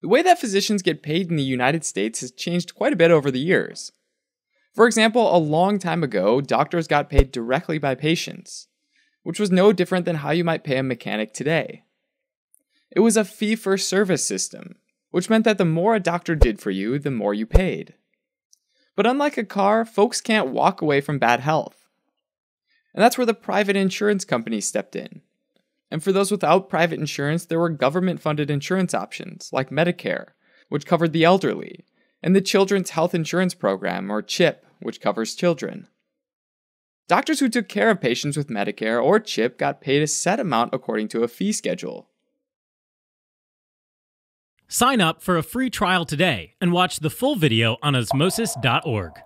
The way that physicians get paid in the United States has changed quite a bit over the years. For example, a long time ago, doctors got paid directly by patients, which was no different than how you might pay a mechanic today. It was a fee-for-service system, which meant that the more a doctor did for you, the more you paid. But unlike a car, folks can't walk away from bad health. And that's where the private insurance companies stepped in. And for those without private insurance, there were government-funded insurance options, like Medicare, which covered the elderly, and the Children's Health Insurance Program, or CHIP, which covers children. Doctors who took care of patients with Medicare or CHIP got paid a set amount according to a fee schedule. Sign up for a free trial today and watch the full video on osmosis.org.